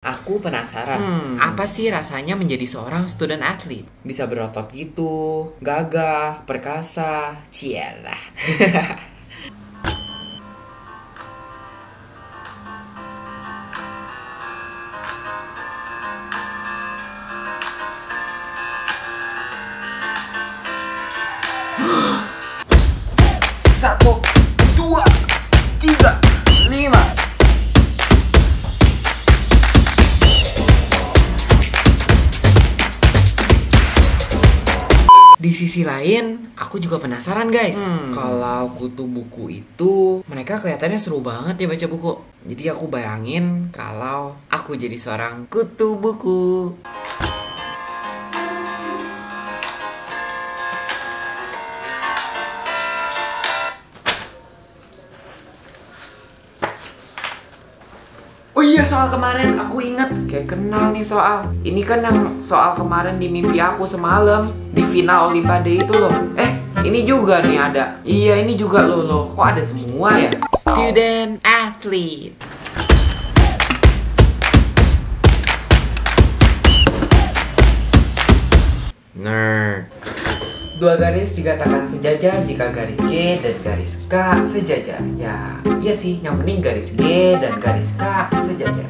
Aku penasaran, apa sih rasanya menjadi seorang student athlete? Bisa berotot gitu, gagah, perkasa, cielah. Di sisi lain, aku juga penasaran guys. Kalau kutu buku itu, mereka kelihatannya seru banget ya baca buku. Jadi aku bayangin kalau aku jadi seorang kutu buku. Oh iya, soal kemarin aku inget. Kayak kenal nih soal. Ini kan yang soal kemarin di mimpi aku semalam. Di final Olimpiade itu loh. Ini juga nih ada. Iya, ini juga loh. Kok ada semua ya? Student athlete. Nerd. 2 garis dikatakan sejajar jika garis G dan garis K sejajar. Ya, iya sih, yang penting garis G dan garis K sejajar.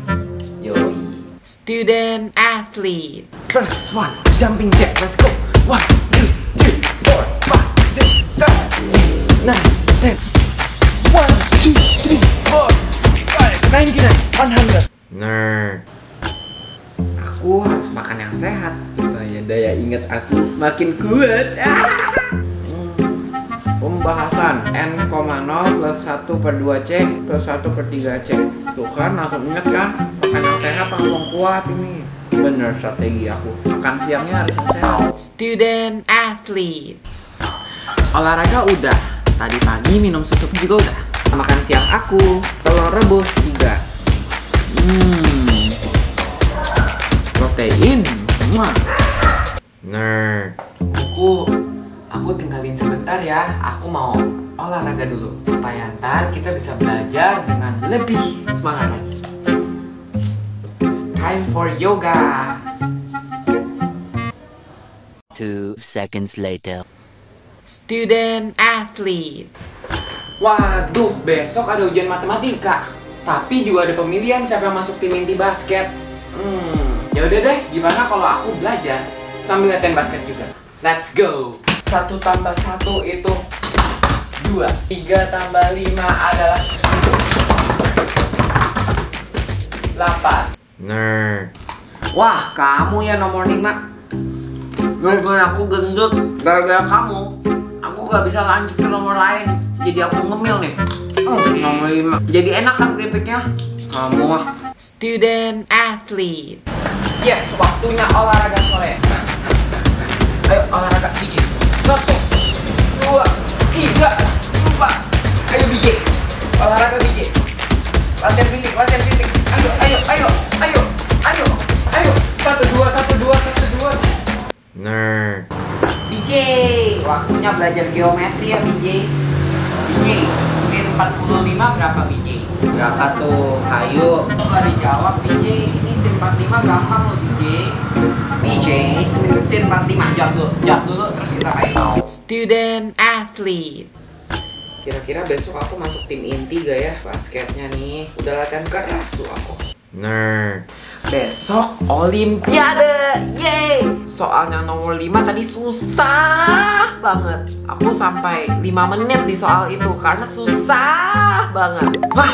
Yoi. Student athlete. First one, jumping jack, let's go. 1, 2, 3, 4, 5, 6, 7, 8, 9, 10. 1, 2, 3, 4, 5, 99, 100. Nerd. Aku harus makan yang sehat. Supaya daya ingat aku makin kuat. Pembahasan N,0 + 1/2C + 1/3C. Tuh kan, langsung inget kan? Makan yang sehat langsung kuat ini. Bener strategi aku. Makan siangnya harus yang sehat. Student athlete. Olahraga udah. Tadi pagi minum susu juga udah. Makan siang aku telur rebus 3. Protein semua. Nerd. Aku tinggalin sebentar ya. Aku mau olahraga dulu supaya ntar kita bisa belajar dengan lebih semangat lagi. Time for yoga. 2 seconds later. Student athlete. Waduh, besok ada ujian matematika. Tapi juga ada pemilihan siapa yang masuk tim inti basket. Ya udah deh, gimana kalau aku belajar sambil latihan basket juga? Let's go. 1 + 1 itu 2. 3 + 5 adalah 8. Nerd. Wah, kamu ya nomor 5. Gara-gara aku gendut, gara-gara kamu, aku gak bisa lanjut ke nomor lain. Jadi aku ngemil nih. Nomor 5. Jadi enak kan keripiknya? Kamu mah. Student athlete. Yes, waktunya olahraga sore. Ayo olahraga bikin. 1, 2, 3, 4. Ayo bikin. Olahraga bikin. Latihan fisik, latihan fisik. Ayo. 1, 2, 1, 2, 1, 2. Nerd. BJ, waktunya belajar geometri ya BJ. Sin 45 berapa BJ? Berapa tuh? Ayo. Gak dijawab BJ. Ini sin 45 gampang loh BJ. BJ, sin 45 jawab dulu terus kita main. Student athlete. Kira-kira besok aku masuk tim inti gak ya basketnya nih? Udah latihan keras tuh aku. Nerd. Besok Olimpiade. Yeay. Soalnya nomor 5 tadi susah banget. Aku sampai 5 menit di soal itu karena susah banget. Wah,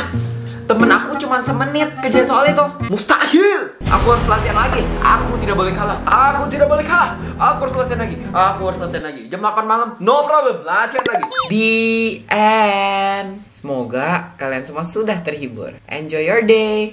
temen aku cuma semenit kerjain soal itu. Mustahil. Aku harus latihan lagi. Aku tidak boleh kalah. Aku harus latihan lagi. Jam 8 malam. No problem. Latihan lagi. The end. Semoga kalian semua sudah terhibur. Enjoy your day.